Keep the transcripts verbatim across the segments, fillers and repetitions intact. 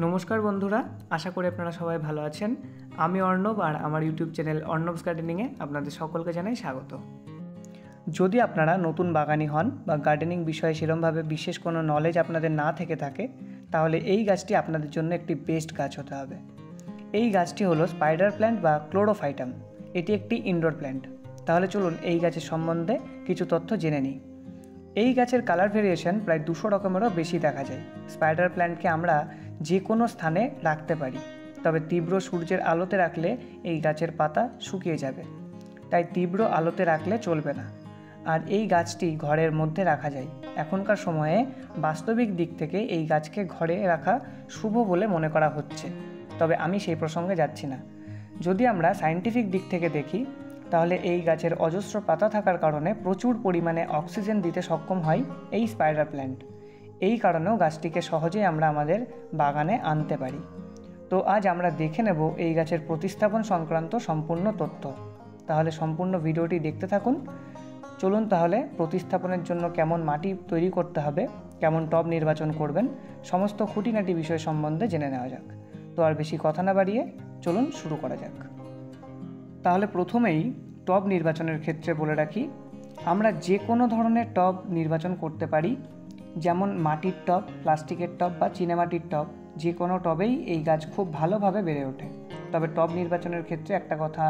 नमस्कार बंधुरा आशा करी आपनारा सबाई भालो आछेन। आमी अर्णब और आमार यूट्यूब चैनल अर्णब्स गार्डनिंगे आपनादेर सकलके जानाई स्वागत। यदि आपनारा नतून बागानी हन बा गार्डनिंग विषये सेरकमभावे विशेष कोनो नलेज आपनादेर ना थेके थाके ताहले एई गाछटी आपनादेर जोन्नो एकटी बेस्ट गाछ होते होबे। एई गाछटी हलो स्पाइडर प्लांट बा क्लोरोफाइटम। एटी एकटी इनडोर प्लांट। ताहले चलुन एई गाछेर सम्बन्धे किछु तथ्य जेने निई। এই গাছের কালার ভেরিয়েশন প্রায় দুশো রকমেরও বেশি দেখা যায়। স্পাইডার প্ল্যান্টকে আমরা যে কোনো স্থানে রাখতে পারি, তবে তীব্র সূর্যের আলোতে রাখলে এই গাছের পাতা শুকিয়ে যাবে, তাই তীব্র আলোতে রাখলে চলবে না। আর এই গাছটি ঘরের মধ্যে রাখা যায়। এখনকার সময়ে বাস্তবিক দিক থেকে এই গাছকে ঘরে রাখা শুভ বলে মনে করা হচ্ছে, তবে আমি সেই প্রসঙ্গে যাচ্ছি না। যদি আমরা সায়েন্টিফিক দিক থেকে দেখি তাহলে এই গাছের অজস্র পাতা থাকার কারণে প্রচুর পরিমাণে অক্সিজেন দিতে সক্ষম হয় এই স্পাইডার প্ল্যান্ট। এই কারণেও গাছটিকে সহজেই আমরা আমাদের বাগানে আনতে পারি। তো আজ আমরা দেখে নেব এই গাছের প্রতিস্থাপন সংক্রান্ত সম্পূর্ণ তথ্য। তাহলে সম্পূর্ণ ভিডিওটি দেখতে থাকুন। চলুন তাহলে প্রতিস্থাপনের জন্য কেমন মাটি তৈরি করতে হবে, কেমন টব নির্বাচন করবেন, সমস্ত খুঁটিনাটি বিষয় সম্বন্ধে জেনে নেওয়া যাক। তো আর বেশি কথা না বাড়িয়ে চলুন শুরু করা যাক। তাহলে প্রথমেই টব নির্বাচনের ক্ষেত্রে বলে রাখি, আমরা যে কোনো ধরনের টব নির্বাচন করতে পারি, যেমন মাটির টব, প্লাস্টিকের টব বা চীনামাটির টব। যে কোনো টবেই এই গাছ খুব ভালোভাবে বেড়ে ওঠে। তবে টব নির্বাচনের ক্ষেত্রে একটা কথা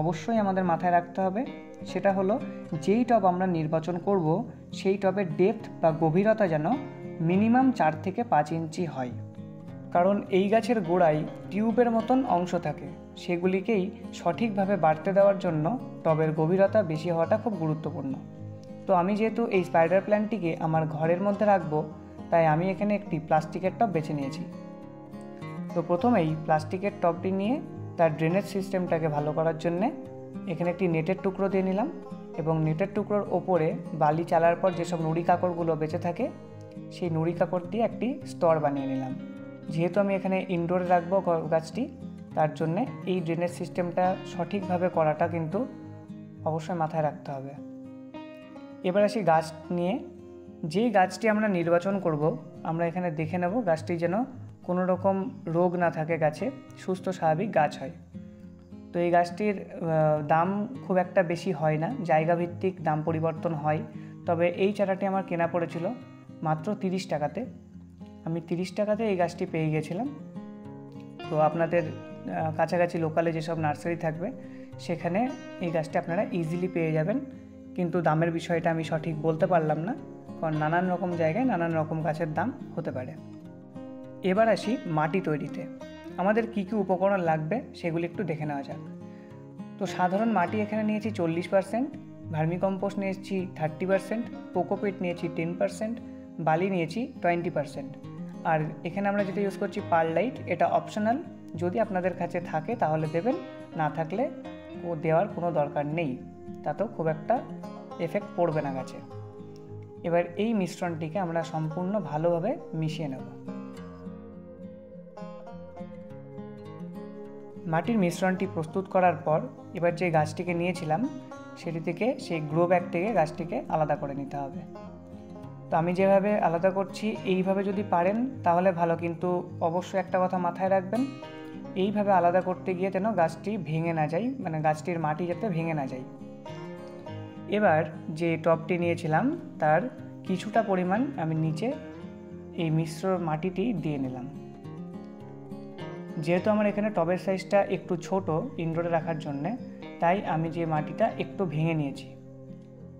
অবশ্যই আমাদের মাথায় রাখতে হবে, সেটা হলো যেই টব আমরা নির্বাচন করব সেই টবের ডেপথ বা গভীরতা যেন মিনিমাম চার থেকে পাঁচ ইঞ্চি হয়, কারণ এই গাছের গোড়ায় টিউবের মতন অংশ থাকে। সেগুলিকেই সঠিকভাবে বাড়তে দেওয়ার জন্য টবের গভীরতা বেশি হওয়াটা খুব গুরুত্বপূর্ণ। তো আমি যেহেতু এই স্পাইডার প্ল্যান্টটিকে আমার ঘরের মধ্যে রাখব, তাই আমি এখানে একটি প্লাস্টিকের টব বেছে নিয়েছি। তো প্রথমেই প্লাস্টিকের টবটি নিয়ে তার ড্রেনেজ সিস্টেমটাকে ভালো করার জন্যে এখানে একটি নেটের টুকরো দিয়ে নিলাম এবং নেটের টুকরোর ওপরে বালি চালার পর যেসব নুড়ি কাকড়গুলো বেঁচে থাকে সেই নুড়ি কাকড় দিয়ে একটি স্তর বানিয়ে নিলাম। যেহেতু আমি এখানে ইনডোরে রাখবো গাছটি, তার জন্যে এই ড্রেনেজ সিস্টেমটা সঠিকভাবে করাটা কিন্তু অবশ্যই মাথায় রাখতে হবে। এবার আসি গাছ নিয়ে। যেই গাছটি আমরা নির্বাচন করব, আমরা এখানে দেখে নেব গাছটি যেন কোনো রকম রোগ না থাকে, গাছে সুস্থ স্বাভাবিক গাছ হয়। তো এই গাছটির দাম খুব একটা বেশি হয় না, জায়গাভিত্তিক দাম পরিবর্তন হয়। তবে এই চারাটি আমার কেনা পড়েছিল মাত্র তিরিশ টাকাতে। আমি তিরিশ টাকাতে এই গাছটি পেয়ে গেছিলাম। তো আপনাদের কাছাকাছি লোকালে যেসব নার্সারি থাকবে সেখানে এই গাছটি আপনারা ইজিলি পেয়ে যাবেন, কিন্তু দামের বিষয়টা আমি সঠিক বলতে পারলাম না, কারণ নানান রকম জায়গায় নানান রকম গাছের দাম হতে পারে। এবার আসি মাটি তৈরিতে আমাদের কী কী উপকরণ লাগবে সেগুলি একটু দেখে নেওয়া যাক। তো সাধারণ মাটি এখানে নিয়েছি চল্লিশ পারসেন্ট, ভার্মিকম্পোস্ট নিয়েছি থার্টি পারসেন্ট, কোকোপিট নিয়েছি টেন পারসেন্ট, বালি নিয়েছি টোয়েন্টি পারসেন্ট। আর এখানে আমরা যেটা ইউজ করছি পারলাইট, এটা অপশনাল, যদি আপনাদের কাছে থাকে তাহলে দেবেন, না থাকলে ও দেওয়ার কোনো দরকার নেই, তাতেও খুব একটা এফেক্ট পড়বে না গাছে। এবার এই মিশ্রণটিকে আমরা সম্পূর্ণ ভালোভাবে মিশিয়ে নেব। মাটির মিশ্রণটি প্রস্তুত করার পর এবার যে গাছটিকে নিয়েছিলাম সেটি থেকে, সেই গ্রো ব্যাগ থেকে গাছটিকে আলাদা করে নিতে হবে। তো আমি যেভাবে আলাদা করছি এইভাবে যদি পারেন তাহলে ভালো, কিন্তু অবশ্যই একটা কথা মাথায় রাখবেন, এইভাবে আলাদা করতে গিয়ে যেন গাছটি ভেঙে না যায়, মানে গাছটির মাটি যাতে ভেঙে না যায়। এবার যে টবটি নিয়েছিলাম তার কিছুটা পরিমাণ আমি নিচে এই মিশ্র মাটিটি দিয়ে নিলাম। যেহেতু আমার এখানে টবের সাইজটা একটু ছোট ইনডোরে রাখার জন্যে, তাই আমি যে মাটিটা একটু ভেঙে নিয়েছি।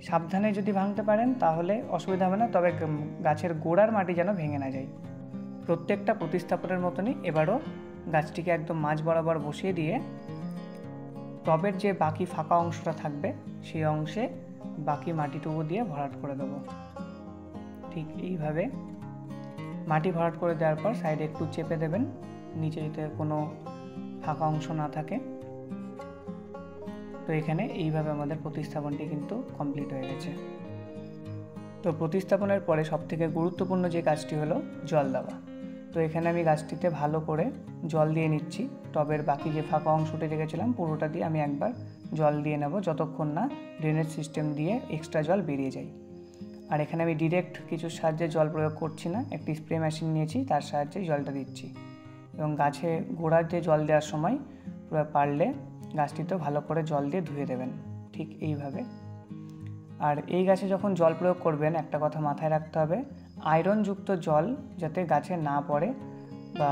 সাবধানে যদি ভাঙতে পারেন তাহলে অসুবিধা হবে না, তবে গাছের গোড়ার মাটি যেন ভেঙে না যায়। প্রত্যেকটা প্রতিস্থাপনের মতনই এবারও গাছটিকে একদম মাঝ বরাবর বসিয়ে দিয়ে টবের যে বাকি ফাঁকা অংশটা থাকবে সেই অংশে বাকি মাটিটুকু দিয়ে ভরাট করে দেব। ঠিক এইভাবে মাটি ভরাট করে দেওয়ার পর সাইডে একটু চেপে দেবেন, নিচে যাতে কোনো ফাঁকা অংশ না থাকে। তো এখানে এইভাবে আমাদের প্রতিস্থাপনটি কিন্তু কমপ্লিট হয়ে গেছে। তো প্রতিস্থাপনের পরে সবথেকে গুরুত্বপূর্ণ যে কাজটি হলো জল দেওয়া। তো এখানে আমি গাছটিতে ভালো করে জল দিয়ে নিচ্ছি। টবের বাকি যে ফাঁকা অংশটি রেখেছিলাম পুরোটা দিয়ে আমি একবার জল দিয়ে নেব, যতক্ষণ না ড্রেনেজ সিস্টেম দিয়ে এক্সট্রা জল বেরিয়ে যায়। আর এখানে আমি ডিরেক্ট কিছুর সাহায্যে জল প্রয়োগ করছি না, একটি স্প্রে মেশিন নিয়েছি, তার সাহায্যে জলটা দিচ্ছি। এবং গাছে গোড়া দিয়ে জল দেওয়ার সময় পুরো পারলে গাছটিতে ভালো করে জল দিয়ে ধুয়ে দেবেন, ঠিক এইভাবে। আর এই গাছে যখন জল প্রয়োগ করবেন একটা কথা মাথায় রাখতে হবে, আয়রনযুক্ত জল যাতে গাছে না পড়ে, বা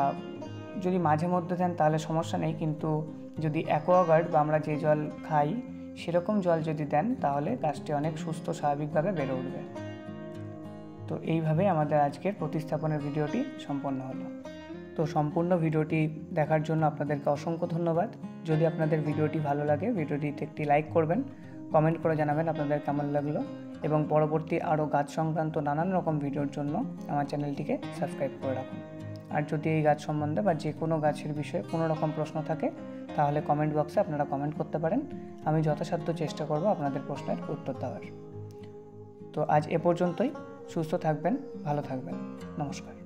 যদি মাঝে মধ্যে দেন তাহলে সমস্যা নেই, কিন্তু যদি অ্যাকোয়াগার্ড বা আমরা যে জল খাই সেরকম জল যদি দেন তাহলে গাছটি অনেক সুস্থ স্বাভাবিকভাবে বেড়ে উঠবে। তো এইভাবে আমাদের আজকের প্রতিস্থাপনের ভিডিওটি সম্পন্ন হলো। তো সম্পূর্ণ ভিডিওটি দেখার জন্য আপনাদেরকে অসংখ্য ধন্যবাদ। যদি আপনাদের ভিডিওটি ভালো লাগে ভিডিওটিতে একটি লাইক করবেন, কমেন্ট করে জানাবেন আপনাদের কেমন লাগলো, এবং পরবর্তী আরও গাছ সংক্রান্ত নানান রকম ভিডিওর জন্য আমার চ্যানেলটিকে সাবস্ক্রাইব করে রাখুন। আর যদি এই গাছ সম্বন্ধে বা যে কোনো গাছের বিষয়ে কোনো রকম প্রশ্ন থাকে তাহলে কমেন্ট বক্সে আপনারা কমেন্ট করতে পারেন, আমি যথাসাধ্য চেষ্টা করব আপনাদের প্রশ্নের উত্তর দেওয়ার। তো আজ এ পর্যন্তই, সুস্থ থাকবেন, ভালো থাকবেন, নমস্কার।